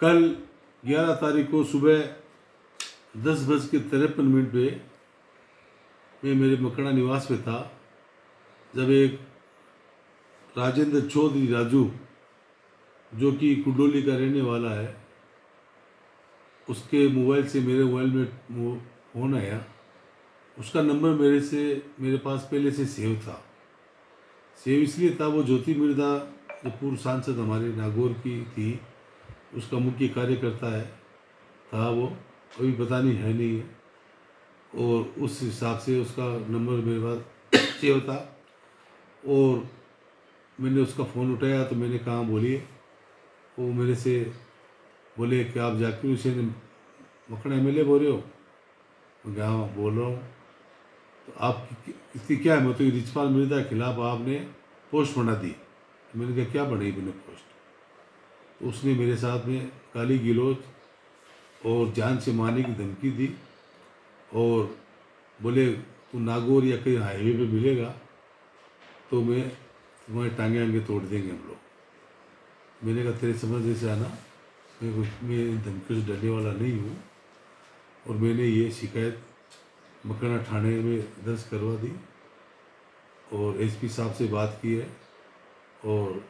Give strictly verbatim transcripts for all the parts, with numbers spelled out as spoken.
कल ग्यारह तारीख को सुबह दस बज के तिरपन मिनट में मैं मेरे मकड़ा निवास में था, जब एक राजेंद्र चौधरी राजू जो कि कुंडोली का रहने वाला है, उसके मोबाइल से मेरे मोबाइल में फ़ोन आया। उसका नंबर मेरे से मेरे पास पहले से सेव था। सेव इसलिए था, वो ज्योति मिर्धा जो पूर्व सांसद हमारे नागौर की थी, उसका मुख्य कार्यकर्ता है था वो, अभी पता नहीं है नहीं है, और उस हिसाब से उसका नंबर मेरे पास सेव था। और मैंने उसका फ़ोन उठाया तो मैंने कहा बोलिए, वो मेरे से बोले कि आप जाकिर हुसैन मकड़ा एम एल ए बोल रहे हो? मैं कहा हाँ बोल रहा हूँ। तो आप इसकी क्या है? मैं तो रिछपाल मिर्धा के खिलाफ आपने पोस्ट बना दी। मैंने कहा क्या बनाई मैंने पोस्ट? तो उसने मेरे साथ में गाली गलौज और जान से मारने की धमकी दी और बोले तू नागौर या कहीं हाईवे पे मिलेगा तो मैं तुम्हारी टांगे आगे तोड़ देंगे हम लोग। मैंने कहा तेरे समझ जैसे आना, मैं मैं धमकी से डरने वाला नहीं हूँ। और मैंने ये शिकायत मकड़ा थाने में दर्ज करवा दी और एसपी साहब से बात की है और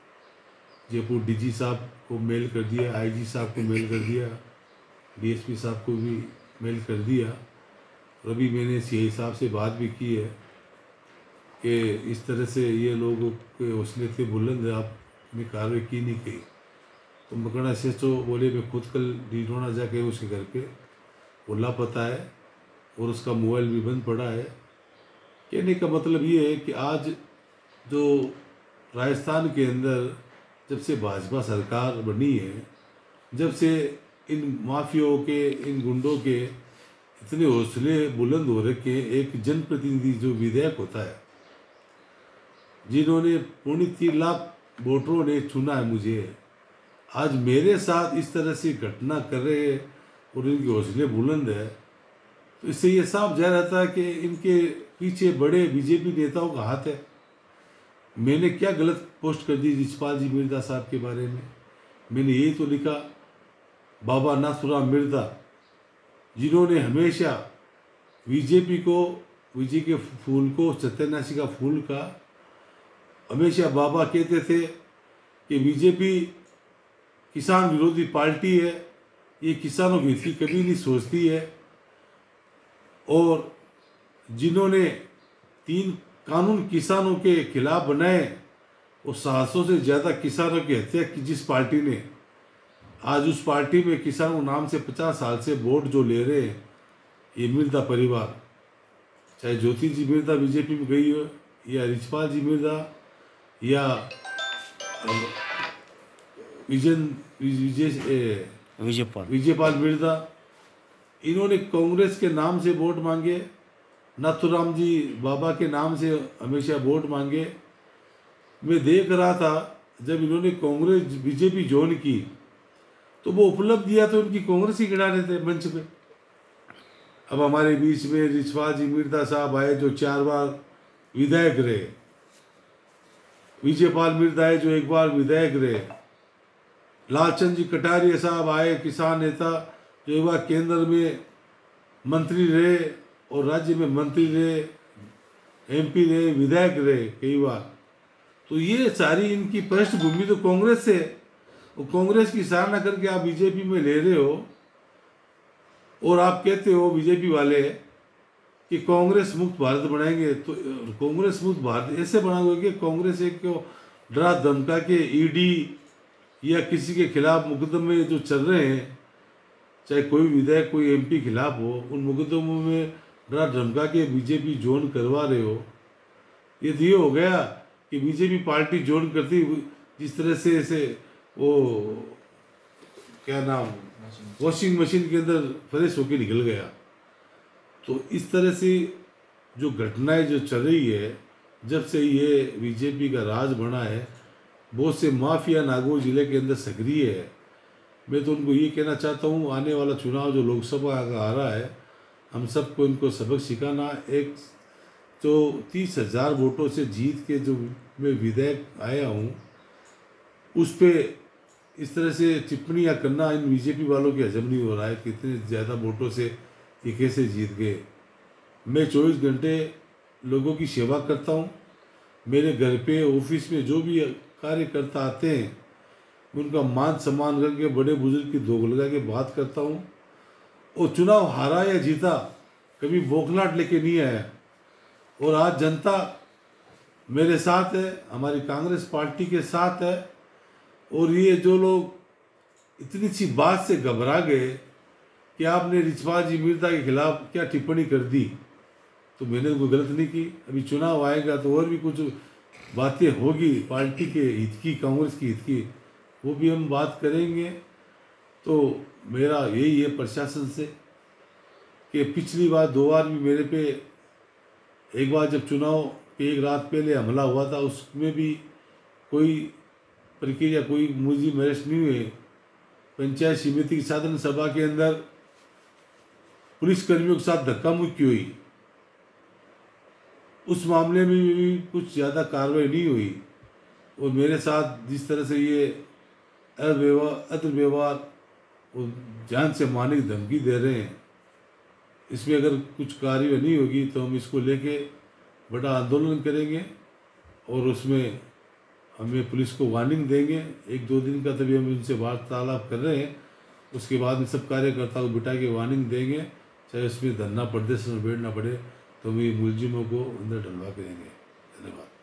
जयपुर डीजी साहब को मेल कर दिया, आईजी साहब को मेल कर दिया, डीएसपी साहब को भी मेल कर दिया। और अभी मैंने सीआई साहब से बात भी की है कि इस तरह से ये लोगों के हौसले थे बुलंद, आपने कार्रवाई की नहीं की। तो मकड़ा से तो बोले मैं खुद कल डीडोना जाके उसके घर पे वो लापता है और उसका मोबाइल भी बंद पड़ा है। कहने का मतलब ये है कि आज जो राजस्थान के अंदर जब से भाजपा सरकार बनी है, जब से इन माफियाओं के इन गुंडों के इतने हौसले बुलंद हो रखे हैं, एक जनप्रतिनिधि जो विधायक होता है जिन्होंने पौने तीन लाख वोटरों ने चुना है मुझे, आज मेरे साथ इस तरह से घटना कर रहे हैं और इनके हौसले बुलंद है, तो इससे ये साफ जाहिर रहता है कि इनके पीछे बड़े बीजेपी नेताओं का हाथ है। मैंने क्या गलत पोस्ट कर दी रिछपाल जी मिर्धा साहब के बारे में? मैंने यही तो लिखा बाबा नाथुराम मिर्धा, जिन्होंने हमेशा बीजेपी को, विजय के फूल को, सत्यानाशी का फूल का हमेशा बाबा कहते थे कि बीजेपी किसान विरोधी पार्टी है, ये किसानों की हित कभी नहीं सोचती है। और जिन्होंने तीन कानून किसानों के खिलाफ बनाए और सात सौ से ज़्यादा किसानों की हत्या की जिस पार्टी ने, आज उस पार्टी में किसानों नाम से पचास साल से वोट जो ले रहे हैं ये मिर्धा परिवार, चाहे ज्योति जी मिर्धा बीजेपी में गई हो या रिछपाल जी मिर्धा या विजन विजय विजयपाल विजयपाल मिर्धा, इन्होंने कांग्रेस के नाम से वोट मांगे, नाथुराम जी बाबा के नाम से हमेशा वोट मांगे। मैं देख रहा था जब इन्होंने कांग्रेस बीजेपी ज्वाइन की तो वो उपलब्धियाँ तो उनकी कांग्रेस ही गिना रहे थे मंच पे। अब हमारे बीच में रिछपाल जी मिर्धा साहब आए जो चार बार विधायक रहे, विजयपाल मिर्धा है जो एक बार विधायक रहे, लालचंद जी कटारिया साहब आए किसान नेता जो एक बार केंद्र में मंत्री रहे और राज्य में मंत्री रहे, एमपी रहे, विधायक रहे कई बार। तो ये सारी इनकी पृष्ठभूमि तो कांग्रेस से, और कांग्रेस की सराहना करके आप बीजेपी में ले रहे हो और आप कहते हो बीजेपी वाले कि कांग्रेस मुक्त भारत बनाएंगे। तो कांग्रेस मुक्त भारत ऐसे बनाओगे कि कांग्रेस एक को डरा धमका के ईडी या किसी के खिलाफ मुकदमे जो चल रहे हैं, चाहे कोई विधायक कोई एमपी खिलाफ हो, उन मुकदमों में डरा धमका के बीजेपी जोन करवा रहे हो। ये ये हो गया कि बीजेपी पार्टी जोन करती, जिस तरह से ऐसे वो क्या नाम वॉशिंग मशीन के अंदर फ्रेश होके निकल गया। तो इस तरह से जो घटनाएं जो चल रही है जब से ये बीजेपी का राज बना है, बहुत से माफिया नागौर जिले के अंदर सक्रिय है। मैं तो उनको ये कहना चाहता हूँ आने वाला चुनाव जो लोकसभा का आ रहा है, हम सबको इनको सबक सिखाना। एक तो तीस हज़ार वोटों से जीत के जो मैं विधायक आया हूँ उस पर इस तरह से टिप्पणियाँ करना इन बीजेपी वालों के हजम नहीं हो रहा है। कितने ज़्यादा वोटों से ये कैसे जीत गए। मैं चौबीस घंटे लोगों की सेवा करता हूँ। मेरे घर पे, ऑफिस में जो भी कार्यकर्ता आते हैं उनका मान सम्मान करके बड़े बुजुर्ग की दोग लगा के बात करता हूँ। और चुनाव हारा या जीता कभी बौखलाहट लेके नहीं आया। और आज जनता मेरे साथ है, हमारी कांग्रेस पार्टी के साथ है। और ये जो लोग इतनी सी बात से घबरा गए कि आपने रिछपाल जी मिर्धा के खिलाफ क्या टिप्पणी कर दी, तो मैंने उनको गलत नहीं की। अभी चुनाव आएगा तो और भी कुछ बातें होगी पार्टी के हित की, कांग्रेस की हित की, वो भी हम बात करेंगे। तो मेरा यही है प्रशासन से कि पिछली बार दो बार भी मेरे पे, एक बार जब चुनाव पे एक रात पहले हमला हुआ था उसमें भी कोई प्रक्रिया, कोई मुझे अरेस्ट नहीं हुए। पंचायत समिति की साधारण सभा के अंदर पुलिस कर्मियों के साथ धक्का मुक्की हुई, उस मामले में भी कुछ ज़्यादा कार्रवाई नहीं हुई। और मेरे साथ जिस तरह से ये अव्यवहार और जान से मारने की धमकी दे रहे हैं, इसमें अगर कुछ कार्रवाई नहीं होगी तो हम इसको लेके बड़ा आंदोलन करेंगे। और उसमें हमें पुलिस को वार्निंग देंगे एक दो दिन का। तभी हम उनसे वार्तालाप कर रहे हैं, उसके बाद में सब कार्यकर्ताओं को बिठा के वार्निंग देंगे। चाहे उसमें धरना प्रदर्शन में बैठना पड़े तो हम ये मुलजिमों को अंदर डलवा करेंगे। धन्यवाद।